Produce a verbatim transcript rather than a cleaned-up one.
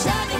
Shining.